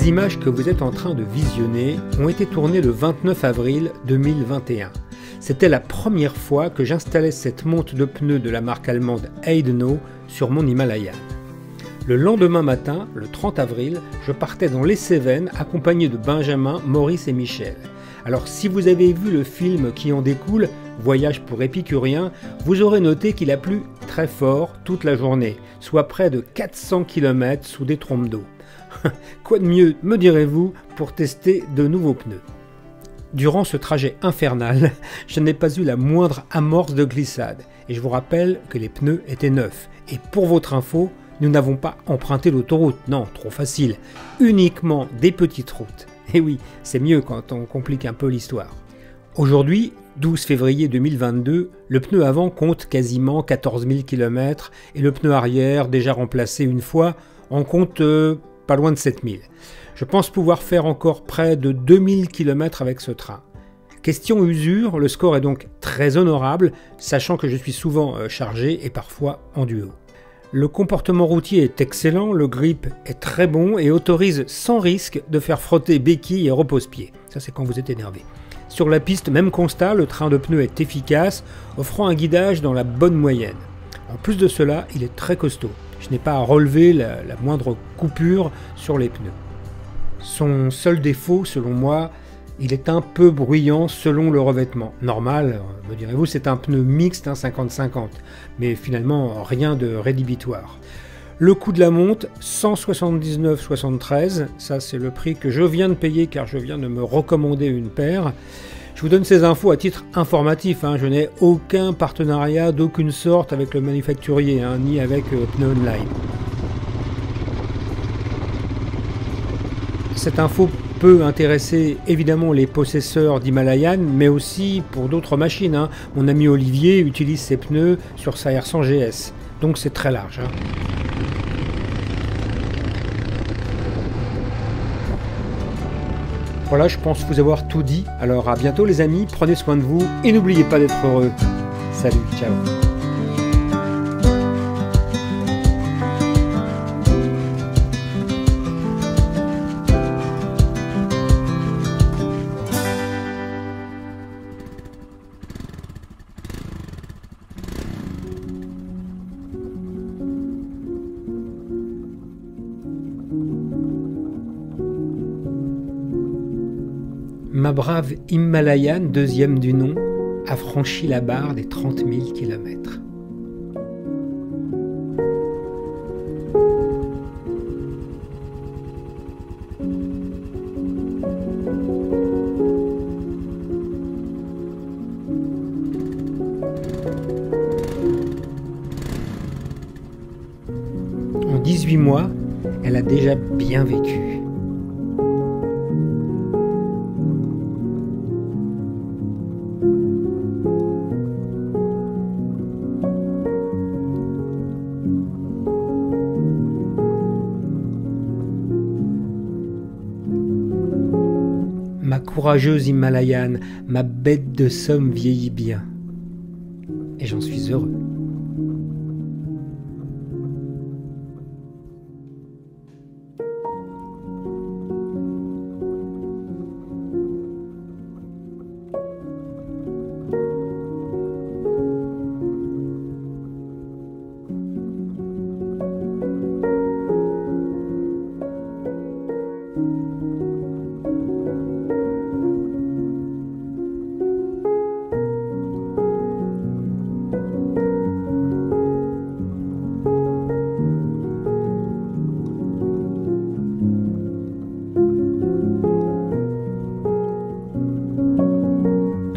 Les images que vous êtes en train de visionner ont été tournées le 29 avril 2021. C'était la première fois que j'installais cette monte de pneus de la marque allemande Eidno sur mon Himalayan. Le lendemain matin, le 30 avril, je partais dans les Cévennes accompagné de Benjamin, Maurice et Michel. Alors si vous avez vu le film qui en découle, Voyage pour Épicurien, vous aurez noté qu'il a plu très fort toute la journée, soit près de 400 km sous des trompes d'eau. Quoi de mieux, me direz-vous, pour tester de nouveaux pneus? Durant ce trajet infernal, je n'ai pas eu la moindre amorce de glissade, et je vous rappelle que les pneus étaient neufs, et pour votre info, nous n'avons pas emprunté l'autoroute, non, trop facile, uniquement des petites routes. Et oui, c'est mieux quand on complique un peu l'histoire. Aujourd'hui, 12 février 2022, le pneu avant compte quasiment 14 000 km et le pneu arrière, déjà remplacé une fois, en compte pas loin de 7 000. Je pense pouvoir faire encore près de 2 000 km avec ce train. Question usure, le score est donc très honorable, sachant que je suis souvent chargé et parfois en duo. Le comportement routier est excellent, le grip est très bon et autorise sans risque de faire frotter béquilles et repose-pieds. Ça, c'est quand vous êtes énervé. Sur la piste, même constat, le train de pneus est efficace, offrant un guidage dans la bonne moyenne. En plus de cela, il est très costaud. Je n'ai pas à relever la moindre coupure sur les pneus. Son seul défaut, selon moi, il est un peu bruyant selon le revêtement. Normal, me direz-vous, c'est un pneu mixte, 50-50, mais finalement rien de rédhibitoire. Le coût de la monte, 179,73, ça c'est le prix que je viens de payer car je viens de me recommander une paire. Je vous donne ces infos à titre informatif, je n'ai aucun partenariat d'aucune sorte avec le manufacturier, ni avec Pneu Online. Cette info peut intéresser évidemment les possesseurs d'Himalayan, mais aussi pour d'autres machines. Mon ami Olivier utilise ses pneus sur sa R100GS, donc c'est très large. Voilà, je pense vous avoir tout dit. Alors à bientôt les amis, prenez soin de vous et n'oubliez pas d'être heureux. Salut, ciao. Ma brave Himalayan, deuxième du nom, a franchi la barre des 30 000 km. En 18 mois, elle a déjà bien vécu. Ma courageuse Himalayan, ma bête de somme vieillit bien. Et j'en suis heureux.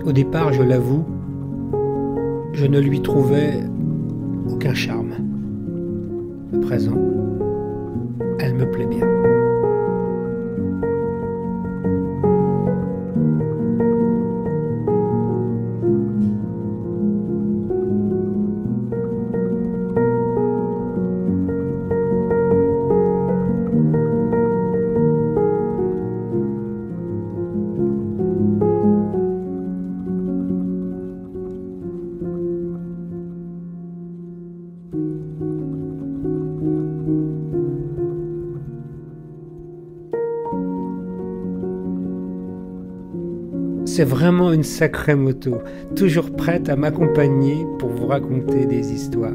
Au départ, je l'avoue, je ne lui trouvais aucun charme. À présent, elle me plaît bien. c'est vraiment une sacrée moto, toujours prête à m'accompagner pour vous raconter des histoires.